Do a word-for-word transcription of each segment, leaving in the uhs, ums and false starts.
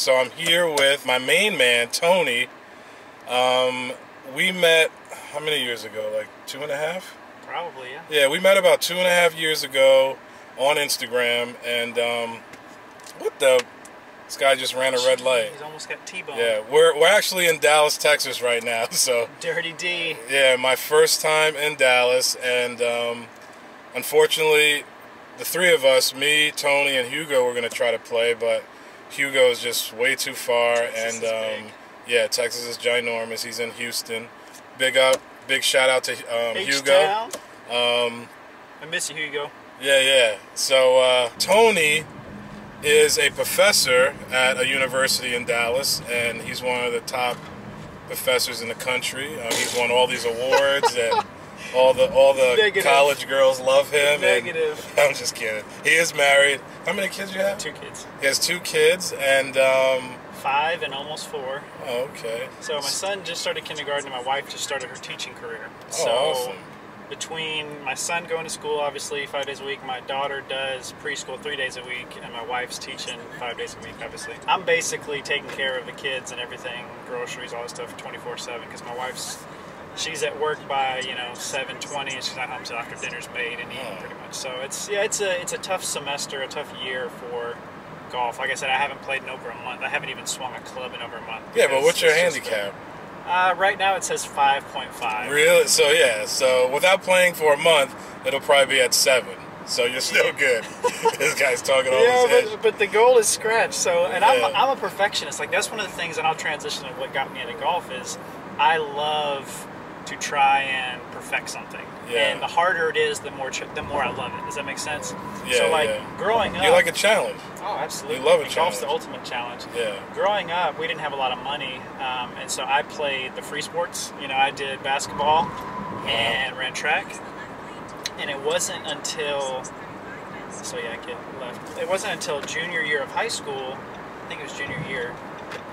So I'm here with my main man, Tony. Um, we met, how many years ago? Like two and a half? Probably, yeah. Yeah, we met about two and a half years ago on Instagram, and um, what the? This guy just ran a red light. He's almost got T-boned. Yeah, we're, we're actually in Dallas, Texas right now, so. Dirty D. Yeah, my first time in Dallas, and um, unfortunately, the three of us, me, Tony, and Hugo, were going to try to play, but Hugo is just way too far, Texas and um, yeah, Texas is ginormous. He's in Houston. Big up, big shout out to um, Hugo. Um, I miss you, Hugo. Yeah, yeah. So uh, Tony is a professor at a university in Dallas, and he's one of the top professors in the country. Um, he's won all these awards, and all the all the Negative. college girls love him. Negative. And, I'm just kidding. He is married. How many kids do you have? Two kids. He has two kids, and um, five and almost four. Oh, okay. So my son just started kindergarten, and my wife just started her teaching career. Oh, so awesome. Between my son going to school, obviously, five days a week, my daughter does preschool three days a week, and my wife's teaching five days a week, obviously. I'm basically taking care of the kids and everything, groceries, all that stuff, twenty-four seven, because my wife's, she's at work by, you know, seven twenty, and she's not home until after dinner's made and eaten, pretty much. So it's, yeah, it's a, it's a tough semester, a tough year for golf. Like I said, I haven't played in over a month. I haven't even swung a club in over a month. Yeah, but what's your handicap? Uh, right now it says five point five. Really? So yeah, so without playing for a month, it'll probably be at seven. So you're still good. This guy's talking all yeah, his but, but the goal is scratch. So, and yeah. I'm, I'm a perfectionist. Like, that's one of the things, and I'll transition to what got me into golf, is I love to try and perfect something. Yeah. And the harder it is, the more the more I love it. Does that make sense? Yeah, so, like, yeah. growing up... You like a challenge. Oh, absolutely. You love a and challenge. Golf's the ultimate challenge. Yeah. Growing up, we didn't have a lot of money, um, and so I played the free sports. You know, I did basketball uh-huh. and ran track, and it wasn't until... So, yeah, I get left. It wasn't until junior year of high school, I think it was junior year,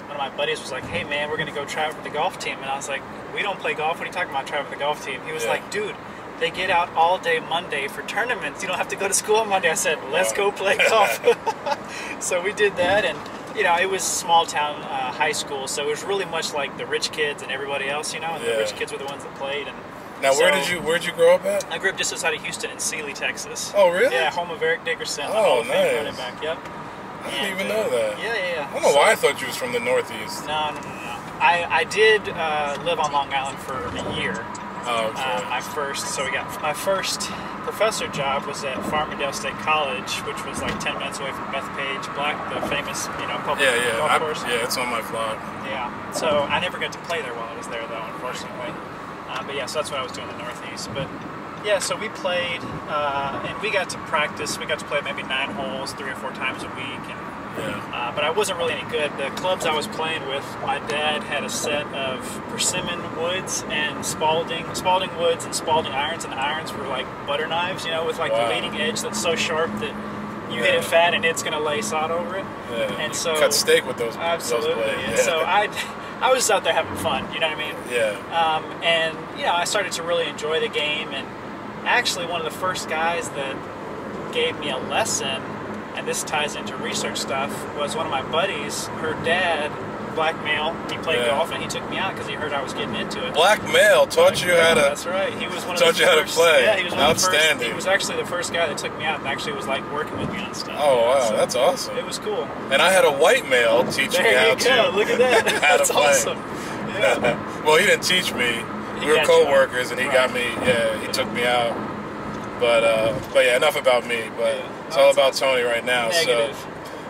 one of my buddies was like, hey, man, we're going to go try out with the golf team. And I was like, we don't play golf. What are you talking about, try out with the golf team? He was yeah. like, dude... They get out all day Monday for tournaments. You don't have to go to school on Monday. I said, let's go play golf. So we did that, and, you know, it was small town uh, high school, so it was really much like the rich kids and everybody else, you know, and yeah. the rich kids were the ones that played. And now, so, where did you where did you grow up at? I grew up just outside of Houston in Sealy, Texas. Oh, really? Yeah, home of Eric Dickerson. Oh, nice. Running back. Yep. I didn't and, even know that. Yeah, yeah, yeah. I don't know so, why I thought you was from the Northeast. No, no, no, no. I, I did uh, live on Long Island for a year. Oh, okay. uh, my first, so we got my first professor job was at Farmingdale State College, which was like ten minutes away from Bethpage Black, the famous, you know, public yeah, yeah. golf I, course. Yeah, it's on my vlog. Yeah, so I never got to play there while I was there, though, unfortunately. Uh, but yeah, so that's what I was doing in the Northeast. But yeah, so we played, uh, and we got to practice. We got to play maybe nine holes, three or four times a week. And, yeah. Uh, but I wasn't really any good. The clubs I was playing with, my dad had a set of Persimmon Woods and Spalding, Spalding Woods and Spalding Irons, and the irons were like butter knives, you know, with like wow. the leading edge that's so sharp that you yeah. hit it fat and it's going to lay sod over it. Yeah. And so, you cut steak with those. Absolutely. Those blades. And yeah. so I... I was out there having fun, you know what I mean? Yeah. Um, and, you know, I started to really enjoy the game, and actually one of the first guys that gave me a lesson, and this ties into research stuff, was one of my buddies. Her dad, black male, he played yeah. golf, and he took me out because he heard I was getting into it. Black male taught you how to That's right. He was one of the first. Taught you how to play. Yeah, he was one of the first. He was actually the first guy that took me out and actually was, like, working with me on stuff. Oh, wow. So that's awesome. It was cool. And I had a white male teach me how to There you go. Look at that. That's awesome. Yeah. Well, he didn't teach me. We were co-workers, and he got me, yeah, he took me out. But, uh, but yeah, enough about me, but... It's all about Tony right now. Negative.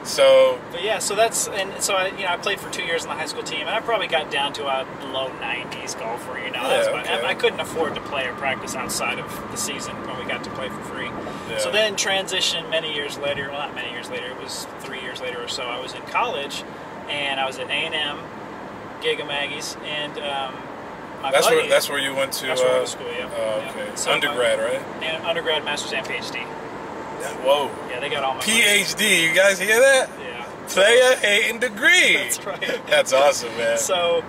So, so. But yeah, so that's and so I, you know, I played for two years in the high school team, and I probably got down to a low nineties golfer. You know, yeah, that's okay. I, I couldn't afford to play or practice outside of the season when we got to play for free. Yeah. So then transition many years later. Well, not many years later. It was three years later or so. I was in college, and I was at A and M, Giga Maggie's, and. Um, My that's buddy, where that's where you went to. That's where uh, I went to school. Yeah. Uh, okay. Yeah. So undergrad, my, right? And undergrad, master's, and PhD. Whoa. Yeah, they got all my PhD, money. You guys hear that? Yeah. Player hating degree. That's right. That's awesome, man. So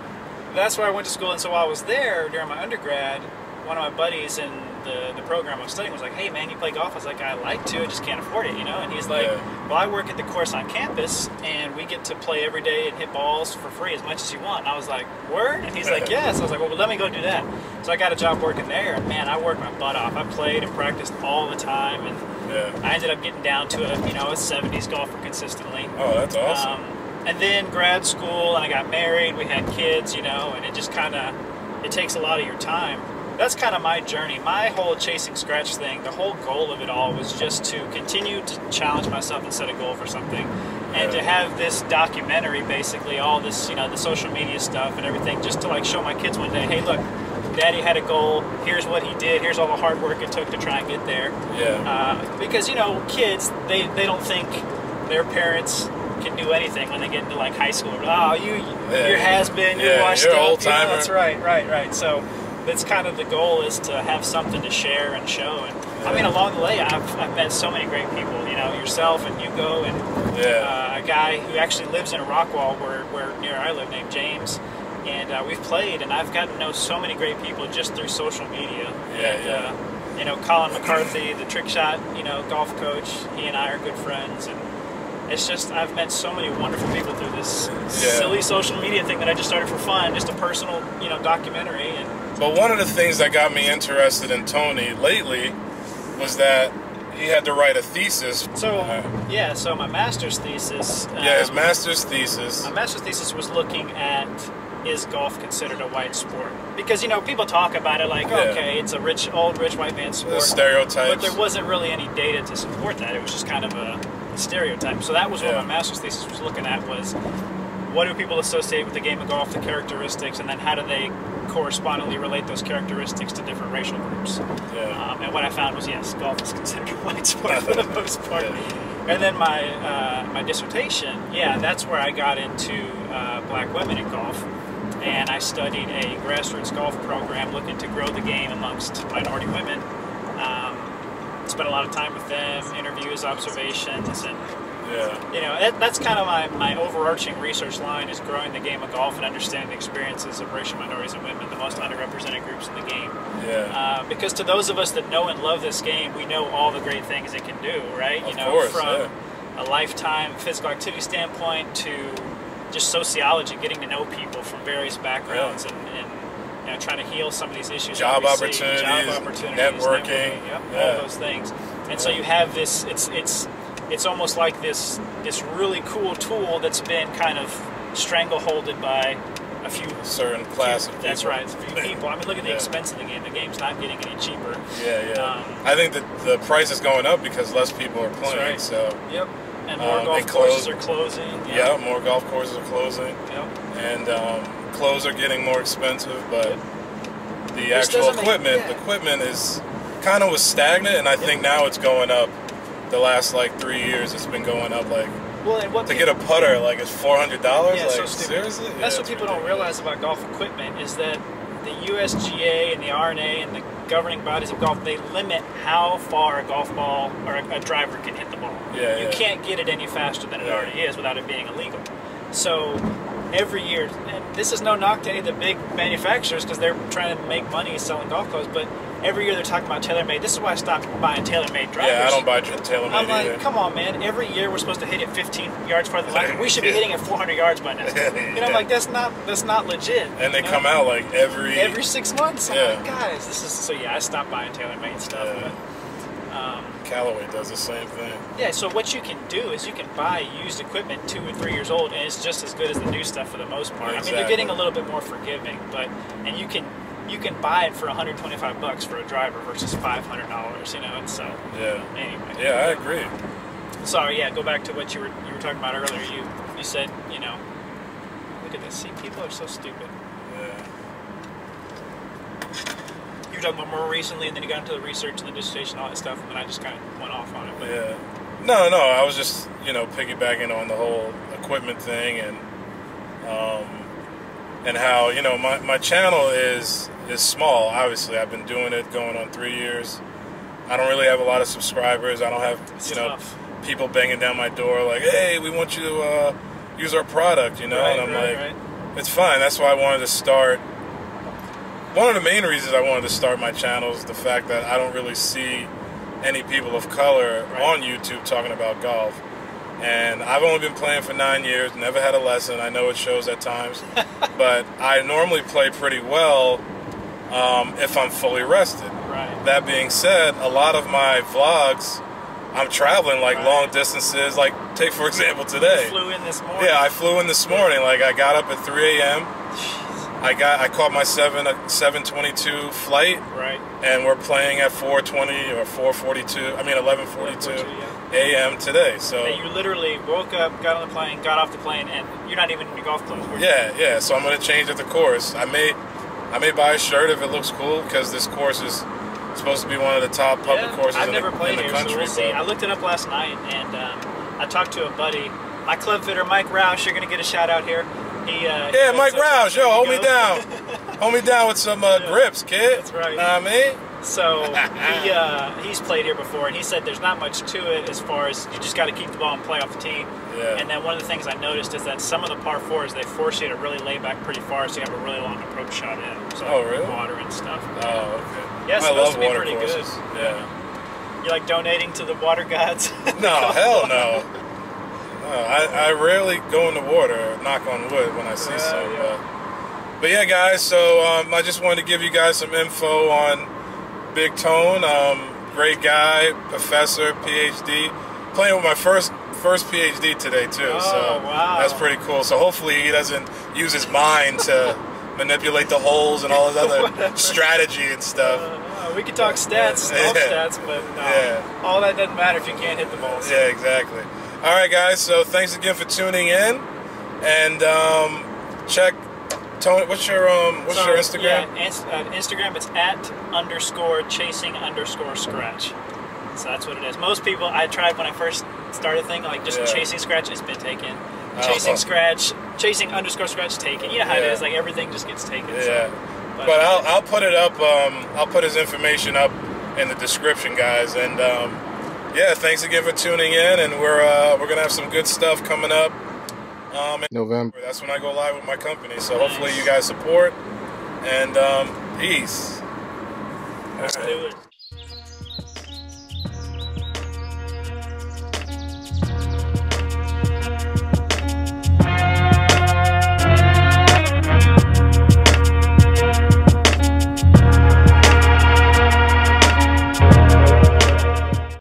that's where I went to school, and so while I was there during my undergrad, one of my buddies in the, the program I was studying was like, hey man, you play golf? I was like, I like to, I just can't afford it, you know? And he's like, yeah. well, I work at the course on campus and we get to play every day and hit balls for free as much as you want. And I was like, word? And he's like, yes. I was like, well, let me go do that. So I got a job working there, and man, I worked my butt off. I played and practiced all the time, and yeah. I ended up getting down to a, you know, a seventies golfer consistently. Oh, that's awesome. Um, and then grad school, and I got married, we had kids, you know, and it just kind of, it takes a lot of your time. That's kind of my journey. My whole chasing scratch thing, the whole goal of it all was just to continue to challenge myself and set a goal for something. And yeah. to have this documentary, basically, all this, you know, the social media stuff and everything, just to like show my kids one day, hey, look, Daddy had a goal, here's what he did, here's all the hard work it took to try and get there. Yeah. Uh, because, you know, kids, they, they don't think their parents can do anything when they get into like high school. Oh, you, yeah. you're has-been, you're yeah, washed you're up. Old timer. You know, that's right, right, right. So that's kind of the goal, is to have something to share and show. And yeah. I mean, along the way, I've, I've met so many great people. You know, yourself and Hugo, and yeah. uh, a guy who actually lives in Rockwall, where where near I live, named James. And uh, we've played, and I've gotten to know so many great people just through social media. Yeah, and, yeah. Uh, you know, Colin McCarthy, the trick shot, you know, golf coach. He and I are good friends. And it's just, I've met so many wonderful people through this yeah. silly social media thing that I just started for fun, just a personal, you know, documentary. And but one of the things that got me interested in Tony lately was that he had to write a thesis. So, uh, yeah, so my master's thesis. Um, yeah, his master's thesis. My master's thesis was looking at, is golf considered a white sport? Because, you know, people talk about it like, yeah. okay, it's a rich, old, rich white man sport. The stereotypes. But there wasn't really any data to support that. It was just kind of a stereotype. So that was what yeah. my master's thesis was looking at, was what do people associate with the game of golf, the characteristics, and then how do they correspondingly relate those characteristics to different racial groups. Yeah. Um, and what I found was, yes, golf is considered a white sport for the most part. Yeah. And then my, uh, my dissertation, yeah, that's where I got into uh, black women in golf. And I studied a grassroots golf program looking to grow the game amongst minority women. Um, Spent a lot of time with them, interviews, observations, and yeah. you know, that, that's kind of my, my overarching research line, is growing the game of golf and understanding the experiences of racial minorities and women, the most underrepresented groups in the game. Yeah. Uh, because to those of us that know and love this game, we know all the great things it can do, right? Of you know, course, from yeah. a lifetime physical activity standpoint to just sociology, getting to know people from various backgrounds yeah. and, and you know, trying to heal some of these issues. Job opportunities, see, job opportunities, networking, networking yep, yeah. all those things. And yeah. so you have this. It's it's it's almost like this this really cool tool that's been kind of strangleholded by a few certain class. Few, of people. That's right, a few people. I mean, look at the yeah. expense of the game. The game's not getting any cheaper. Yeah, yeah. Um, I think that the price is going up because less people are playing. Right. So yep, and more um, golf courses are closing. Yeah. yeah, more golf courses are closing. Yep, and. Um, clothes are getting more expensive, but the actual equipment, make, yeah. the equipment is kind of was stagnant, and I yeah. think now it's going up. The last like three years, it's been going up. Like, well, and what to people, get a putter, like it's four hundred dollars. Yeah, like, so seriously, that's yeah, what people ridiculous. Don't realize about golf equipment, is that the U S G A and the R and A and the governing bodies of golf, they limit how far a golf ball or a, a driver can hit the ball. Yeah, you yeah. can't get it any faster than yeah. it already is without it being illegal. So every year, and this is no knock to any of the big manufacturers because they're trying to make money selling golf clothes, but every year they're talking about TaylorMade. This is why I stopped buying TaylorMade drivers. Yeah, I don't buy TaylorMade I'm like, either. Come on, man. Every year we're supposed to hit it fifteen yards farther than I we should be hitting it four hundred yards by now. And I'm like, that's not that's not legit. And they you know? come out like every... Every six months. I'm yeah. like, guys, this is... So yeah, I stopped buying TaylorMade stuff. Yeah. But, um, Callaway does the same thing. Yeah, so what you can do is you can buy used equipment two or three years old, and it's just as good as the new stuff for the most part. Exactly. I mean, they're getting a little bit more forgiving, but and you can you can buy it for one hundred twenty-five bucks for a driver versus five hundred dollars, you know. And so yeah, anyway. Yeah, I agree. Sorry, yeah. Go back to what you were you were talking about earlier. You you said, you know, look at this. See, people are so stupid. Yeah. You were talking about more recently, and then you got into the research and the dissertation and all that stuff, and then I just kind of went off on it. But. Yeah. No, no, I was just, you know, piggybacking on the whole equipment thing, and um, and how, you know, my, my channel is is small, obviously. I've been doing it going on three years. I don't really have a lot of subscribers. I don't have, it's you know, tough. people banging down my door like, hey, we want you to uh, use our product, you know? Right, and I'm right, like, right. it's fine. That's why I wanted to start one of the main reasons I wanted to start my channel is the fact that I don't really see any people of color on YouTube talking about golf. And I've only been playing for nine years, never had a lesson. I know it shows at times, but I normally play pretty well um, if I'm fully rested. Right. That being said, a lot of my vlogs, I'm traveling like right. long distances. Like, take for example today. You flew in this morning. Yeah, I flew in this morning. Like, I got up at three A M I got I caught my seven twenty-two flight. Right. And we're playing at four twenty or four forty-two. I mean eleven forty-two A M today. So and you literally woke up, got on the plane, got off the plane, and you're not even in the golf clothes. Yeah, you? yeah. So I'm gonna change at the course. I may I may buy a shirt if it looks cool because this course is supposed to be one of the top public yeah, courses I've in, never the, played in the here, country. So we'll see. I looked it up last night, and um, I talked to a buddy, my club fitter Mike Roush. You're gonna get a shout out here. He, uh, yeah, he Mike Roush, yo, hold me down. Hold me down with some uh, yeah, grips, kid. That's right. Know what I mean? So he, uh, he's played here before, and he said there's not much to it as far as you just got to keep the ball and play off the tee. Yeah. And then one of the things I noticed is that some of the par fours, they force you to really lay back pretty far, so you have a really long approach shot in. So oh, really? Water and stuff. Oh, okay. Yeah, it's I supposed love to be water pretty courses. Good. Yeah. You like donating to the water gods? No, hell no. No, I, I rarely go in the water, knock on wood, when I see uh, some. Yeah. But, but yeah, guys, so um, I just wanted to give you guys some info on Big Tone. Um, great guy, professor, P H D. Playing with my first first P H D today, too. Oh, so wow. That's pretty cool. So hopefully he doesn't use his mind to manipulate the holes and all his other strategy and stuff. Uh, uh, we could talk stats, golf yeah. stats, but no, yeah. all that doesn't matter if you can't hit the balls. Yeah, exactly. All right, guys, so thanks again for tuning in, and um, check Tony. What's your um, what's so, your Instagram? Yeah, inst uh, Instagram. It's at underscore chasing underscore scratch. So that's what it is. Most people, I tried when I first started thing like just yeah. chasing scratch. It's been taken. Chasing oh, scratch, chasing underscore scratch taken. You know how yeah. it is. Like everything just gets taken. Yeah. So, but but I'll I'll put it up. Um, I'll put his information up in the description, guys, and. Um, Yeah, thanks again for tuning in, and we're uh, we're gonna have some good stuff coming up. Um, November. That's when I go live with my company, so nice. Hopefully you guys support. And um, peace. All right. Let's do it.